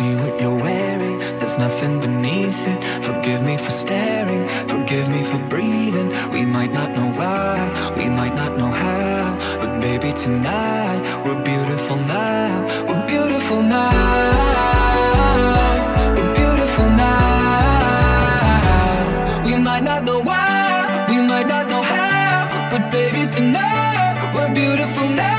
see what you're wearing. There's nothing beneath it. Forgive me for staring, forgive me for breathing. We might not know why, we might not know how, but baby tonight, we're beautiful now. We're beautiful now. We're beautiful now. We might not know why, we might not know how, but baby tonight, we're beautiful now.